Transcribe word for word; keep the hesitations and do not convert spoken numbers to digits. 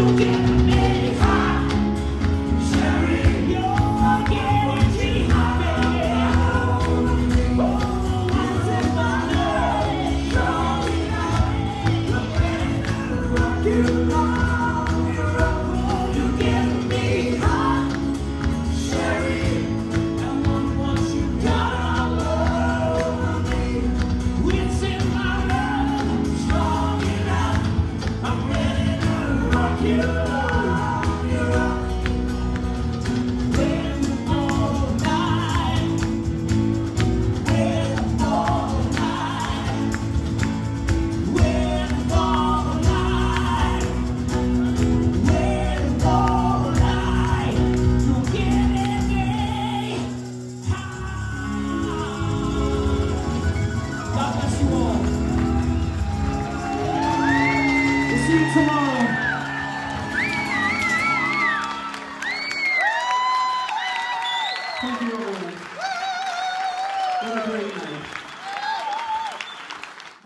Thank you, everyone. What a great night.